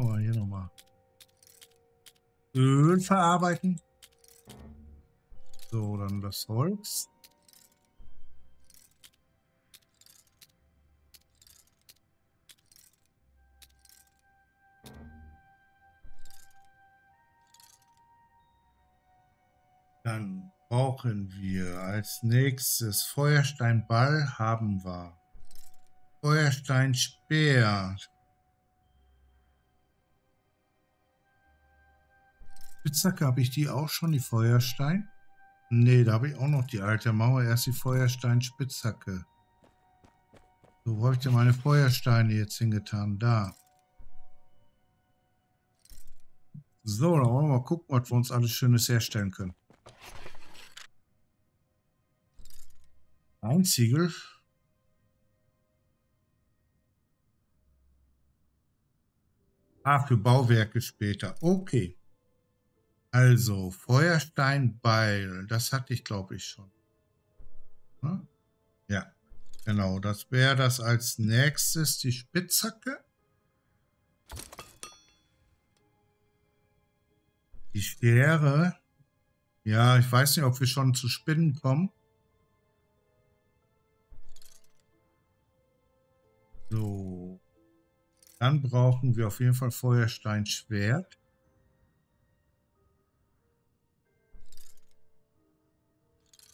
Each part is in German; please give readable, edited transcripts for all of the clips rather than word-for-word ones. Oh, hier nochmal. Öl verarbeiten. So, dann das Holz. Dann brauchen wir als nächstes Feuersteinball, haben wir. Feuersteinspeer. Spitzhacke, habe ich die auch schon, die Feuerstein? Ne, da habe ich auch noch die alte Mauer. Erst die Feuerstein-Spitzhacke. So, wo habe ich denn meine Feuersteine jetzt hingetan? Da. So, dann wollen wir mal gucken, was wir uns alles Schönes herstellen können. Ein Ziegel. Ah, für Bauwerke später. Okay. Also, Feuersteinbeil, das hatte ich, glaube ich, schon. Hm? Ja, genau, das wäre das als nächstes, die Spitzhacke. Die Schere. Ja, ich weiß nicht, ob wir schon zu Spinnen kommen. So. Dann brauchen wir auf jeden Fall Feuersteinschwert.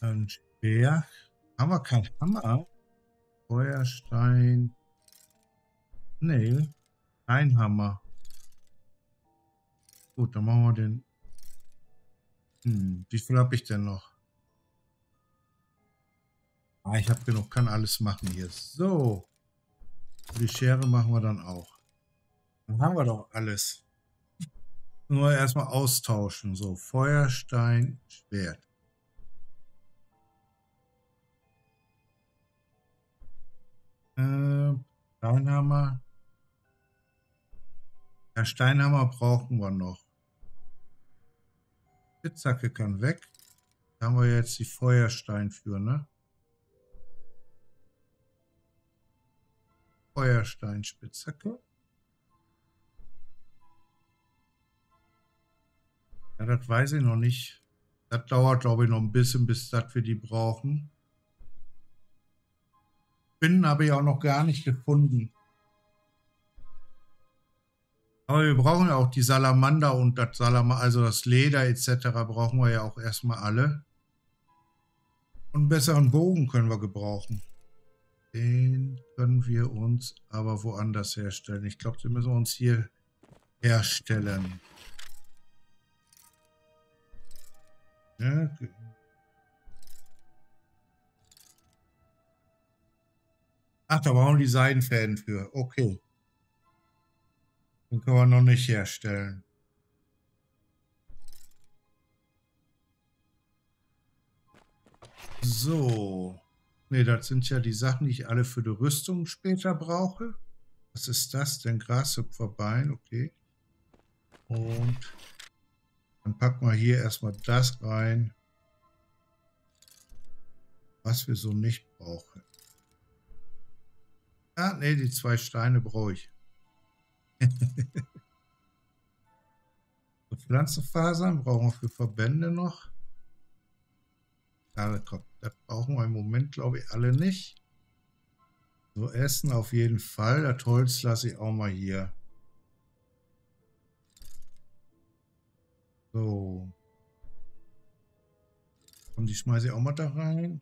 Ein Speer. Haben wir keinen Hammer? Feuerstein. Nee, kein Hammer. Gut, dann machen wir den. Wie viel habe ich denn noch? Ah, ich habe genug, kann alles machen hier. So. Die Schere machen wir dann auch. Dann haben wir doch alles. Nur erstmal austauschen. So, Feuerstein, Schwert. Steinhammer. Ja, Steinhammer brauchen wir noch. Spitzhacke kann weg. Da haben wir jetzt die Feuerstein für, ne? Feuersteinspitzhacke. Ja, das weiß ich noch nicht. Das dauert, glaube ich, noch ein bisschen, bis wir die brauchen. Spinnen habe ich auch noch gar nicht gefunden. Aber wir brauchen ja auch die Salamander und das also das Leder etc. brauchen wir ja auch erstmal alle. Und einen besseren Bogen können wir gebrauchen. Den können wir uns aber woanders herstellen. Ich glaube, den müssen wir uns hier herstellen. Ja, okay. Ach, da brauchen wir die Seidenfäden für. Okay. Den können wir noch nicht herstellen. So. Ne, das sind ja die Sachen, die ich alle für die Rüstung später brauche. Was ist das denn? Grashüpferbein, okay. Und dann packen wir hier erstmal das rein, was wir so nicht brauchen. Ah, ne, die zwei Steine brauche ich. Pflanzenfasern brauchen wir für Verbände noch. Ja, komm, das brauchen wir im Moment, glaube ich, alle nicht. So, Essen auf jeden Fall. Das Holz lasse ich auch mal hier. So. Und die schmeiße ich auch mal da rein.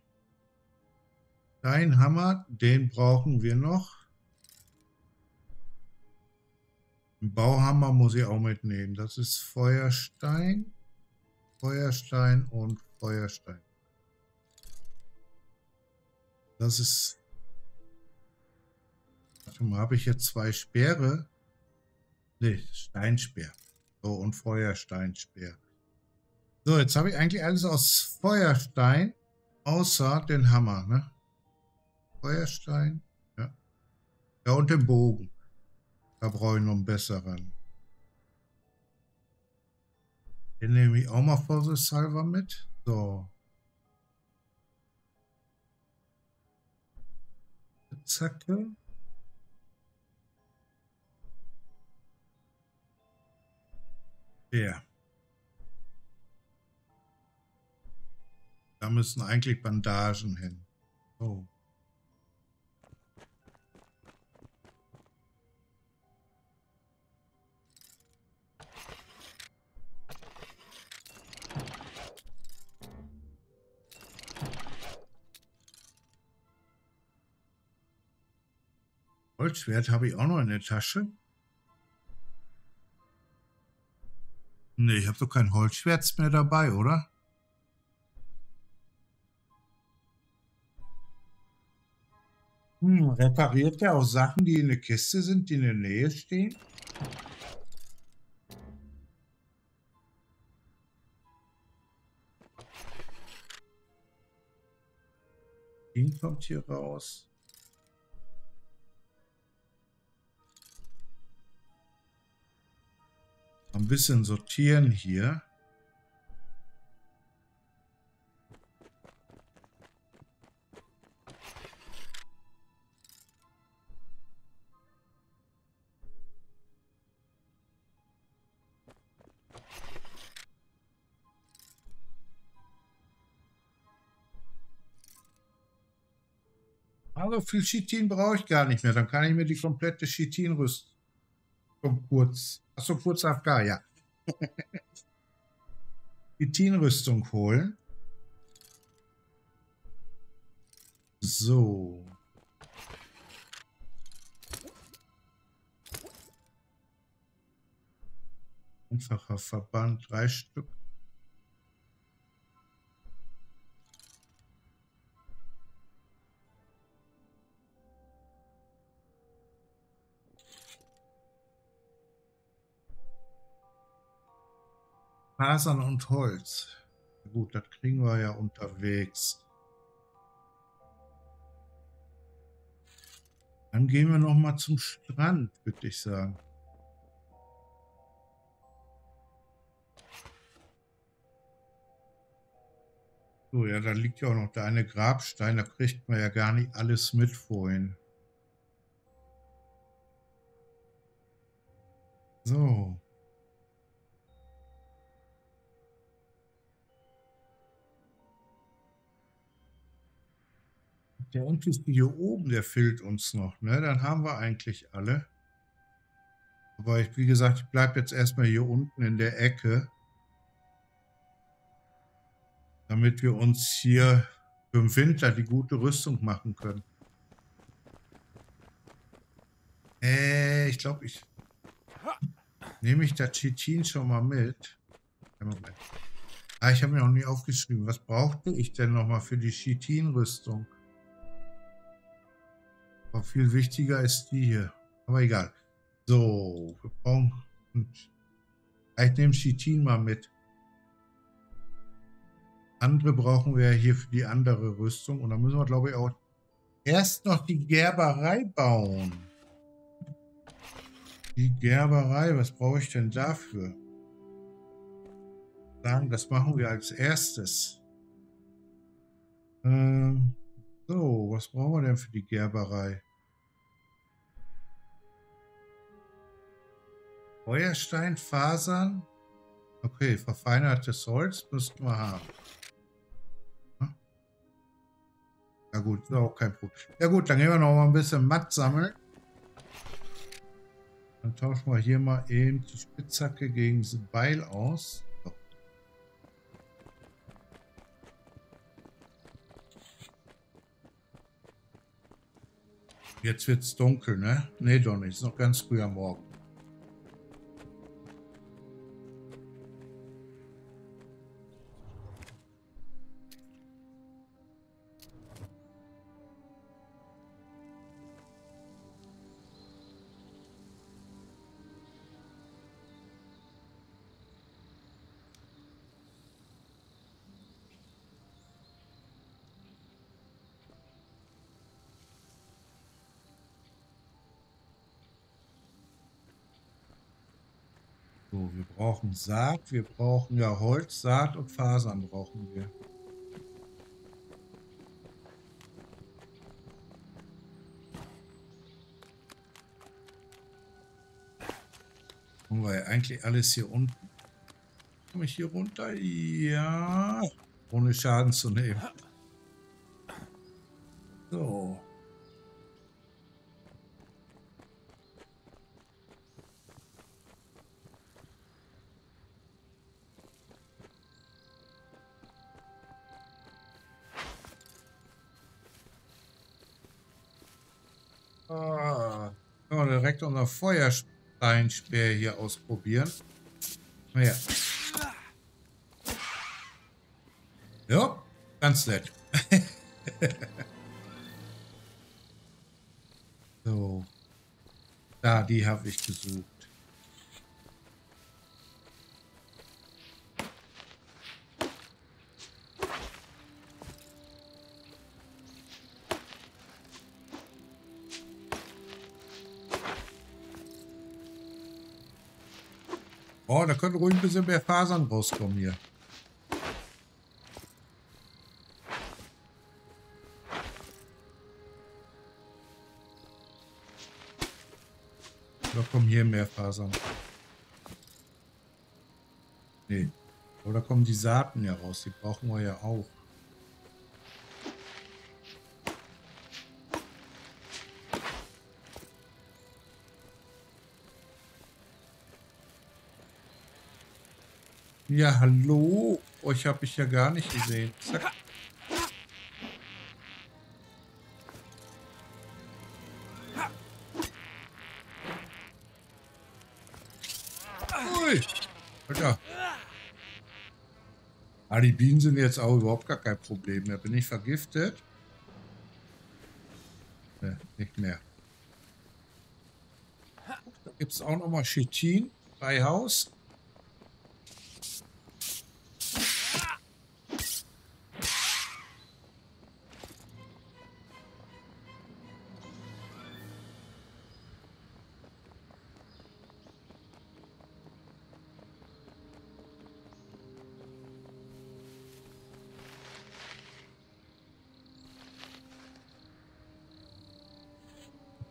Dein Hammer, den brauchen wir noch. Den Bauhammer muss ich auch mitnehmen. Das ist Feuerstein. Feuerstein und Feuerstein. Das ist. Warte mal, habe ich jetzt zwei Speere? Ne, Steinspeer. So, und Feuersteinspeer. So, jetzt habe ich eigentlich alles aus Feuerstein, außer den Hammer, ne? Feuerstein, ja. Ja, und den Bogen. Da brauche ich noch einen besseren. Den nehme ich auch mal vorsichtshalber mit. So. Zacke. Okay. Da müssen eigentlich Bandagen hin. Oh. Holzschwert habe ich auch noch in der Tasche. Nee, ich habe doch kein Holzschwert mehr dabei, oder? Repariert der auch Sachen, die in der Kiste sind, die in der Nähe stehen? Ding kommt hier raus. Ein bisschen sortieren hier. Also viel Chitin brauche ich gar nicht mehr. Dann kann ich mir die komplette Chitin-Rüstung kurz, achso, kurz AFK, ja. Chitin-Rüstung holen. So. Einfacher Verband, 3 Stück. Fasern und Holz. Gut, das kriegen wir ja unterwegs. Dann gehen wir noch mal zum Strand, würde ich sagen. So, ja, da liegt ja auch noch der eine Grabstein. Da kriegt man ja gar nicht alles mit vorhin. So. Der Endliste hier oben, der fehlt uns noch, ne? Dann haben wir eigentlich alle. Aber ich, wie gesagt, ich bleibe jetzt erstmal hier unten in der Ecke, damit wir uns hier für den Winter die gute Rüstung machen können. Ich glaube, ich nehme ich das Chitin schon mal mit. Moment. Ich habe mir noch nie aufgeschrieben. Was brauchte ich denn nochmal für die Chitin-Rüstung? Aber viel wichtiger ist die hier. Aber egal. So, wir brauchen... Ich nehme Chitin mal mit. Andere brauchen wir hier für die andere Rüstung. Und dann müssen wir, glaube ich, auch erst noch die Gerberei bauen. Die Gerberei, was brauche ich denn dafür? Sagen, das machen wir als erstes. So, was brauchen wir denn für die Gerberei? Feuerstein, Fasern. Okay, verfeinertes Holz müssten wir haben. Ja gut, ist auch kein Problem. Ja gut, dann gehen wir noch mal ein bisschen Matt sammeln. Dann tauschen wir hier mal eben die Spitzhacke gegen das Beil aus. Jetzt wird's dunkel, ne? Ne, doch nicht. Ist noch ganz früh am Morgen. So, wir brauchen Saat, wir brauchen ja Holz, Saat und Fasern brauchen wir. Haben wir ja eigentlich alles hier unten. Komme ich hier runter? Ja. Ohne Schaden zu nehmen. So. Ah, können wir direkt unser Feuersteinspeer hier ausprobieren. Naja. Ja, ganz nett. So. Da, die habe ich gesucht. Oh, da könnte ruhig ein bisschen mehr Fasern rauskommen hier. Oder kommen hier mehr Fasern? Nee. Oder kommen die Saaten ja raus? Die brauchen wir ja auch. Ja, hallo. Euch habe ich ja gar nicht gesehen. Zack. Ui. Alter. Ah, die Bienen sind jetzt auch überhaupt gar kein Problem mehr. Bin ich vergiftet? Ne, nicht mehr. Da gibt es auch nochmal Chitin bei Haus.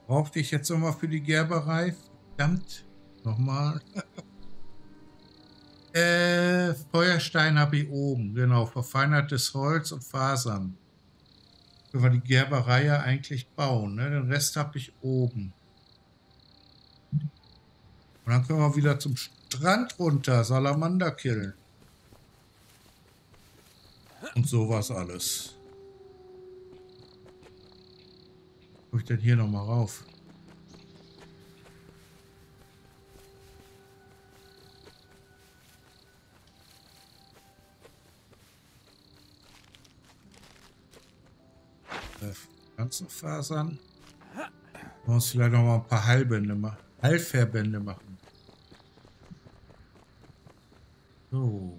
Brauchte ich jetzt nochmal für die Gerberei? Verdammt, nochmal. Feuerstein habe ich oben, genau. Verfeinertes Holz und Fasern. Können wir die Gerberei ja eigentlich bauen, ne? Den Rest habe ich oben. Und dann können wir wieder zum Strand runter, Salamander killen. Und sowas alles. Ich denn hier nochmal rauf? Ganzen Fasern. Wir uns vielleicht nochmal ein paar Heilbände machen. Heilverbände machen. So.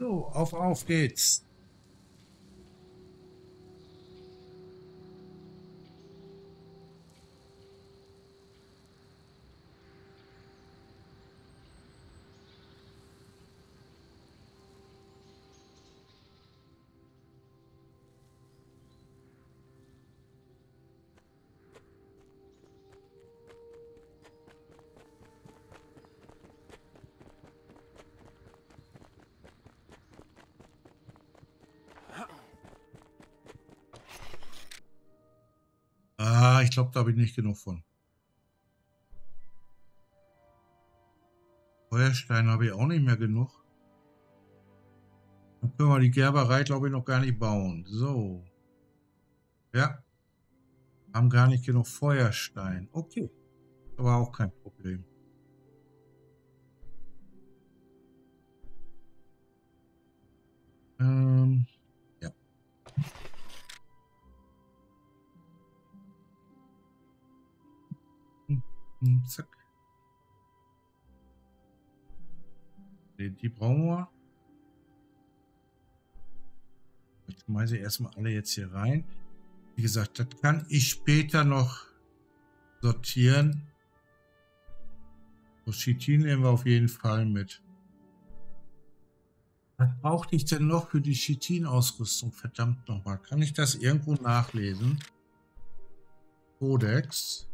So, auf geht's. Ich glaube, da habe ich nicht genug von. Feuerstein habe ich auch nicht mehr genug. Dann können wir die Gerberei, glaube ich, noch gar nicht bauen. So. Ja. Haben gar nicht genug Feuerstein. Okay. Aber auch kein Problem. Ja. Zack. Ne, die brauchen wir. Ich schmeiße erstmal alle jetzt hier rein. Wie gesagt, das kann ich später noch sortieren. So, Chitin nehmen wir auf jeden Fall mit. Was brauchte ich denn noch für die Chitin-Ausrüstung? Verdammt nochmal. Kann ich das irgendwo nachlesen? Codex.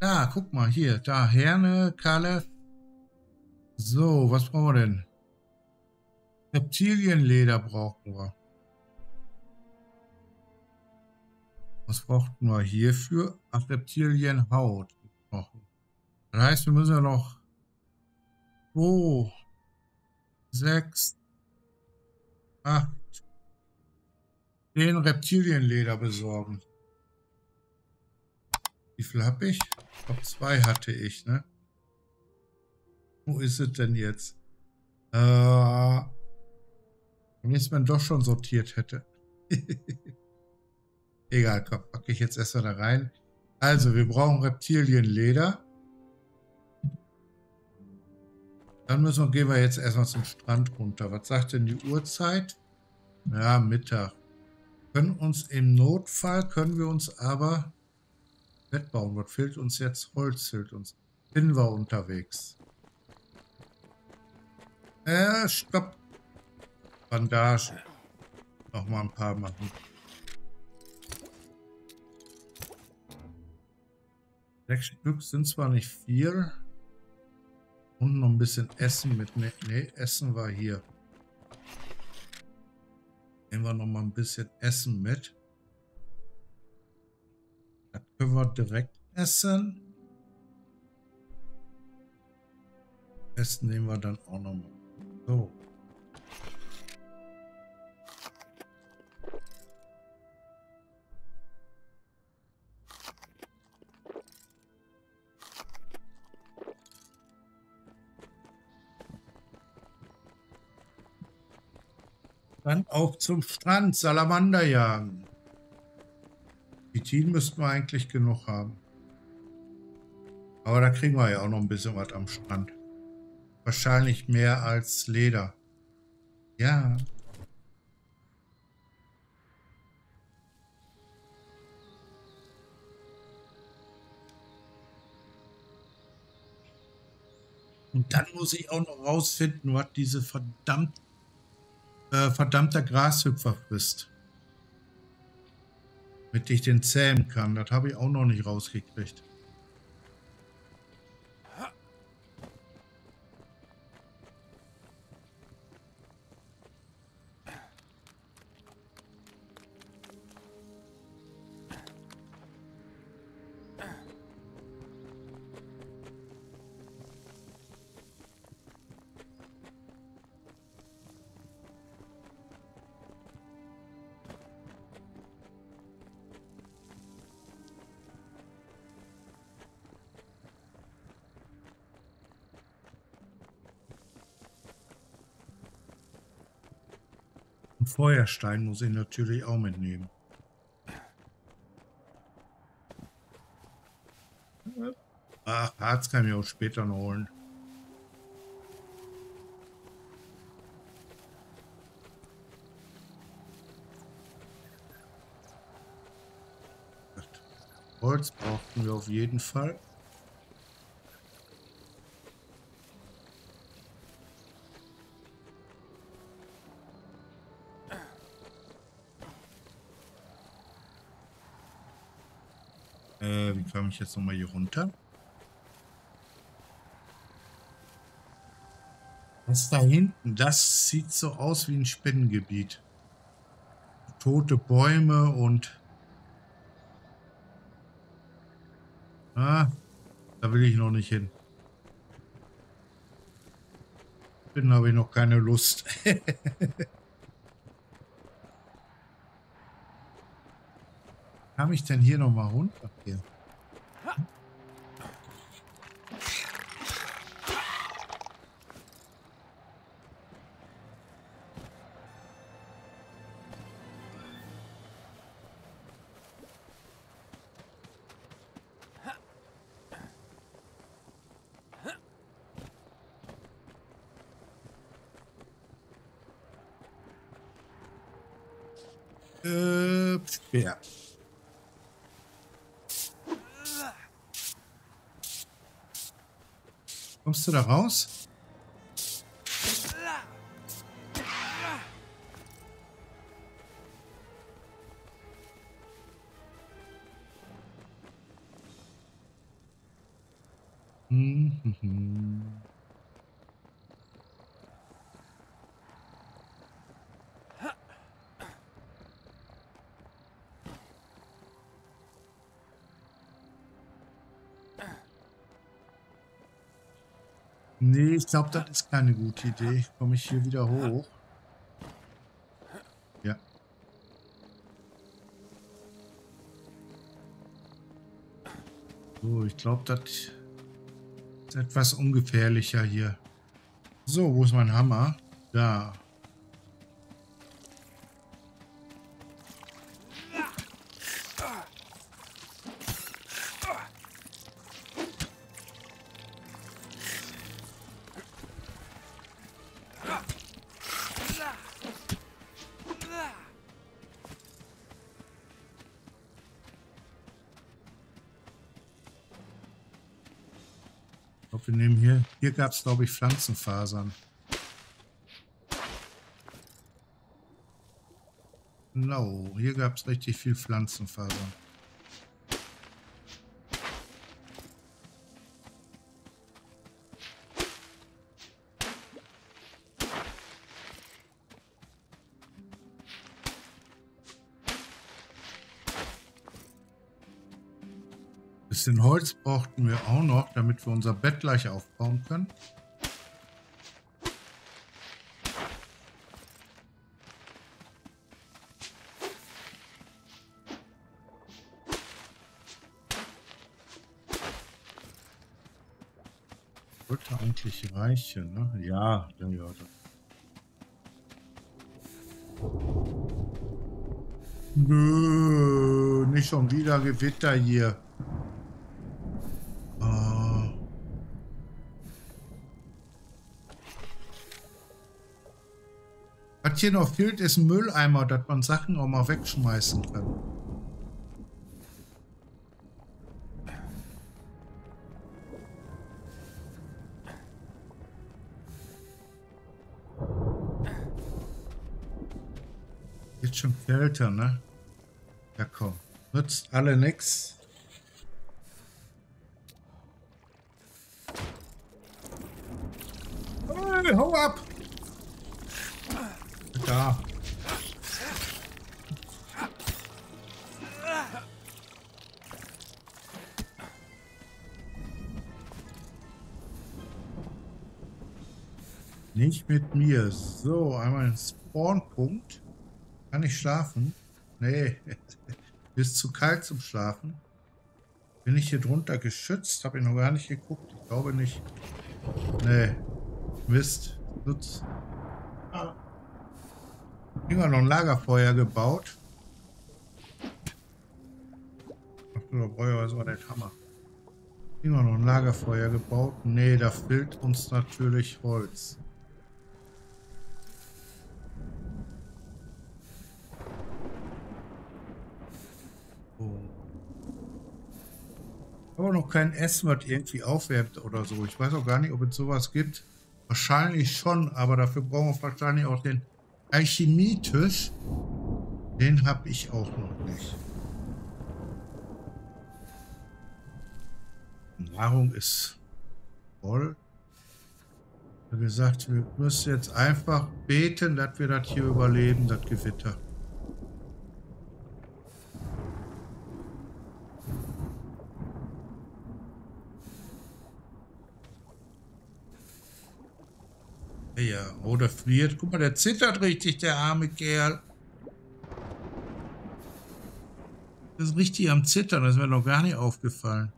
Ja, guck mal hier. Da, Herne, Kalle. So, was brauchen wir denn? Reptilienleder brauchen wir. Was brauchten wir hierfür? Ach, Reptilienhaut. Das heißt, wir müssen ja noch 2, 6, 8, 10 Reptilienleder besorgen. Wie viel habe ich? Ich glaube, 2 hatte ich, ne? Wo ist es denn jetzt? Wenn ich es mir doch schon sortiert hätte. Egal, komm, packe ich jetzt erstmal da rein. Also, wir brauchen Reptilienleder. Dann gehen wir jetzt erstmal zum Strand runter. Was sagt denn die Uhrzeit? Ja, Mittag. Können uns im Notfall, können wir uns aber Bett bauen. Was fehlt uns jetzt? Holz fehlt uns. Bin wir unterwegs. Stopp. Bandage. Nochmal ein paar machen. 6 Stück sind zwar nicht viel. Und noch ein bisschen Essen mitnehmen. Ne, Essen war hier. Nehmen wir noch mal ein bisschen Essen mit. Das können wir direkt essen. Essen nehmen wir dann auch noch mal. So. Dann auch zum Strand Salamander jagen. Chitin müssten wir eigentlich genug haben. Aber da kriegen wir ja auch noch ein bisschen was am Strand. Wahrscheinlich mehr als Leder. Ja. Und dann muss ich auch noch rausfinden, was diese verdammter Grashüpfer frisst. Damit ich den zähmen kann. Das habe ich auch noch nicht rausgekriegt. Feuerstein muss ich natürlich auch mitnehmen. Ach, Harz kann ich auch später noch holen. Holz brauchen wir auf jeden Fall. Wie komme ich jetzt nochmal hier runter? Das da hinten, das sieht so aus wie ein Spinnengebiet. Tote Bäume und... Ah, da will ich noch nicht hin. Spinnen habe ich noch keine Lust. Kam ich denn hier nochmal runter? Hier. Ja. Kommst du da raus? Nee, ich glaube, das ist keine gute Idee. Komme ich hier wieder hoch? Ja. So, ich glaube, das ist etwas ungefährlicher hier. So, wo ist mein Hammer? Da. Wir nehmen hier gab es, glaube ich, Pflanzenfasern. Genau, hier gab es richtig viel Pflanzenfasern. Bisschen Holz brauchten wir auch noch, damit wir unser Bett gleich aufbauen können. Sollte eigentlich reichen, ne? Ja, dann ja. Nö, nicht schon wieder Gewitter hier. Was hier noch fehlt, ist ein Mülleimer, dass man Sachen auch mal wegschmeißen kann. Jetzt schon kälter, ne? Ja komm, nützt alle nix. Hey, hau ab! Da. Nicht mit mir. So, einmal ein Spawnpunkt. Kann ich schlafen? Nee. Ist zu kalt zum Schlafen. Bin ich hier drunter geschützt? Habe ich noch gar nicht geguckt. Ich glaube nicht. Nee. Mist. Nutz. Immer noch ein Lagerfeuer gebaut. Ach, da brauche ich aber den Hammer. Immer noch ein Lagerfeuer gebaut. Nee, da fehlt uns natürlich Holz. Oh. Aber noch kein Essen, was irgendwie aufwärmt oder so. Ich weiß auch gar nicht, ob es sowas gibt. Wahrscheinlich schon, aber dafür brauchen wir wahrscheinlich auch den Alchemietisch, den habe ich auch noch nicht. Nahrung ist voll. Wie gesagt, wir müssen jetzt einfach beten, dass wir das hier überleben, das Gewitter. Ja, oder friert. Guck mal, der zittert richtig, der arme Kerl. Das ist richtig am Zittern, das ist mir noch gar nicht aufgefallen.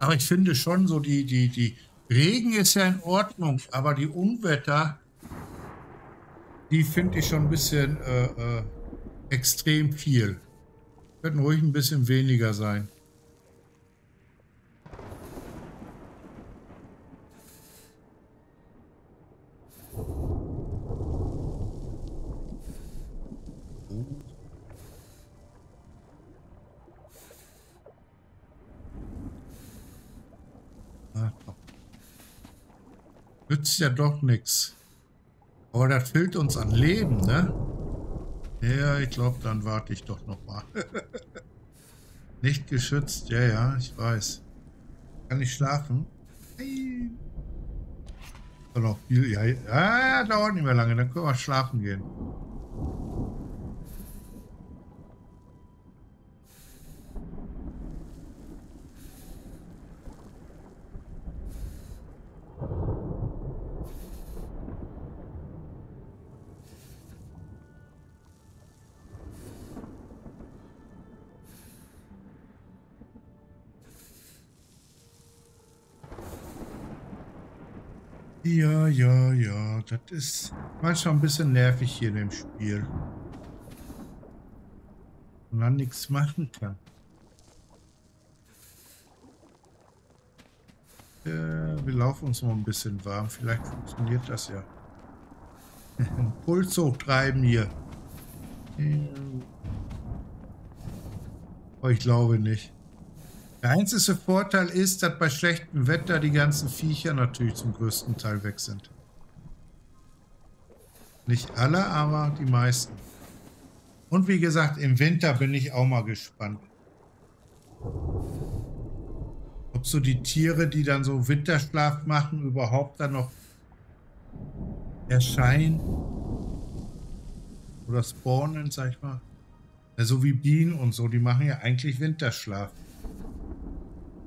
Aber ich finde schon so, die Regen ist ja in Ordnung, aber die Unwetter... Die finde ich schon ein bisschen extrem viel. Könnten ruhig ein bisschen weniger sein. Nützt ja doch nichts. Aber das fehlt uns an Leben, ne? Ja, ich glaube, dann warte ich doch nochmal. Nicht geschützt, ja, ja, ich weiß. Kann ich schlafen? Nein. Soll noch viel, ja, ja, dauert nicht mehr lange, dann können wir schlafen gehen. Ja, ja, ja, das ist manchmal ein bisschen nervig hier in dem Spiel. Und dann nichts machen kann. Wir laufen uns mal ein bisschen warm, vielleicht funktioniert das ja. Puls hochtreiben hier. Oh, ich glaube nicht. Der einzige Vorteil ist, dass bei schlechtem Wetter die ganzen Viecher natürlich zum größten Teil weg sind. Nicht alle, aber die meisten. Und wie gesagt, im Winter bin ich auch mal gespannt. Ob so die Tiere, die dann so Winterschlaf machen, überhaupt dann noch erscheinen. Oder spawnen, sag ich mal. Ja, so wie Bienen und so, die machen ja eigentlich Winterschlaf.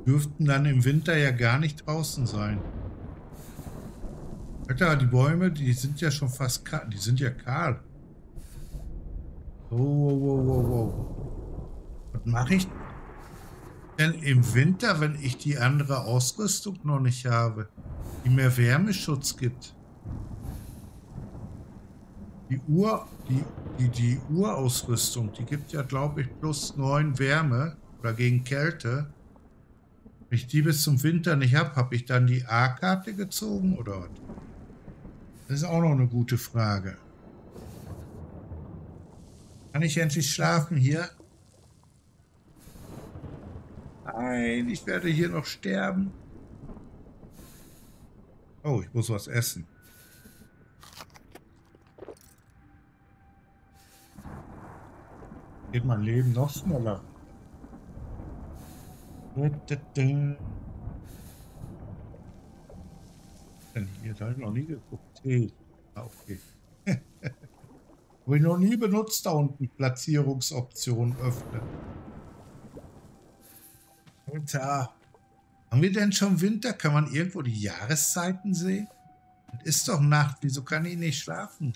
Dürften dann im Winter ja gar nicht draußen sein. Alter, die Bäume, die sind ja schon fast kahl. Die sind ja kahl. Oh, oh, oh, oh. Was mache ich denn im Winter, wenn ich die andere Ausrüstung noch nicht habe, die mehr Wärmeschutz gibt? Die Urausrüstung, die gibt ja, glaube ich, +9 Wärme oder gegen Kälte. Wenn ich die bis zum Winter nicht habe, habe ich dann die A-Karte gezogen oder was? Das ist auch noch eine gute Frage. Kann ich endlich schlafen hier? Nein, ich werde hier noch sterben. Oh, ich muss was essen. Geht mein Leben noch schneller. Hier, da habe ich noch nie geguckt. Hey. Ah, okay. Habe ich noch nie benutzt, da unten Platzierungsoption öffnen. Alter. Haben wir denn schon Winter? Kann man irgendwo die Jahreszeiten sehen? Es ist doch Nacht, wieso kann ich nicht schlafen?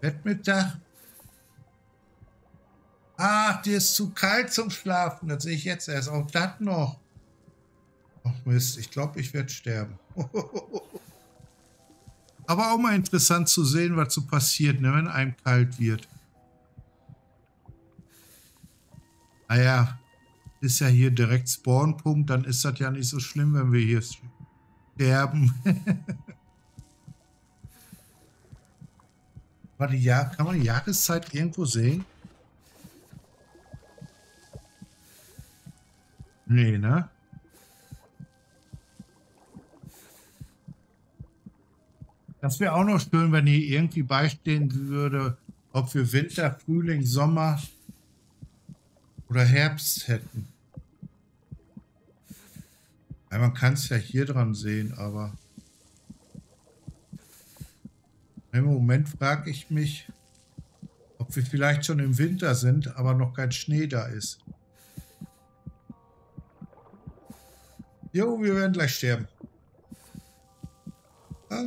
Bettmittag. Ach, dir ist zu kalt zum Schlafen. Das sehe ich jetzt erst. Auch das noch. Ach Mist, ich glaube, ich werde sterben. Aber auch mal interessant zu sehen, was so passiert, ne, wenn einem kalt wird. Naja, ist ja hier direkt Spawnpunkt. Dann ist das ja nicht so schlimm, wenn wir hier sterben. Warte, ja, kann man die Jahreszeit irgendwo sehen? Nee, ne? Das wäre auch noch schön, wenn hier irgendwie beistehen würde, ob wir Winter, Frühling, Sommer oder Herbst hätten. Ja, man kann es ja hier dran sehen, aber im Moment frage ich mich, ob wir vielleicht schon im Winter sind, aber noch kein Schnee da ist. Jo, wir werden gleich sterben. Ah.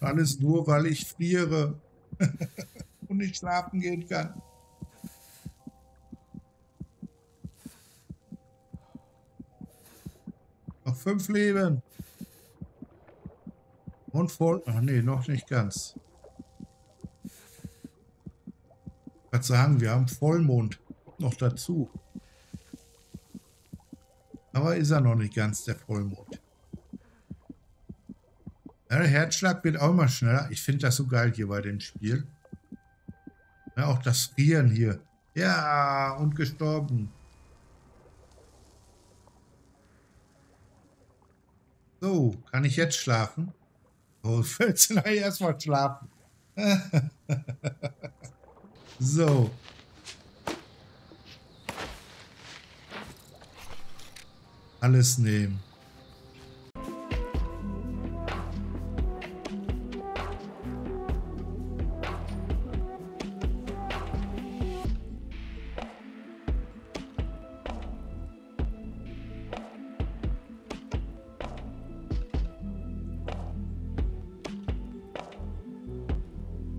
Alles nur, weil ich friere und nicht schlafen gehen kann. Noch 5 Leben. Und voll. Ach nee, noch nicht ganz. Ich würde sagen, wir haben Vollmond noch dazu. Aber ist er noch nicht ganz, der Vollmond. Ja, der Herzschlag wird auch immer schneller. Ich finde das so geil hier bei dem Spiel. Ja, auch das Frieren hier. Ja, und gestorben. So, kann ich jetzt schlafen? Oh, 14 Uhr erstmal schlafen. So. Alles nehmen.